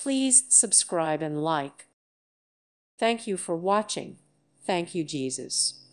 Please subscribe and like. Thank you for watching. Thank you, Jesus.